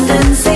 abundance.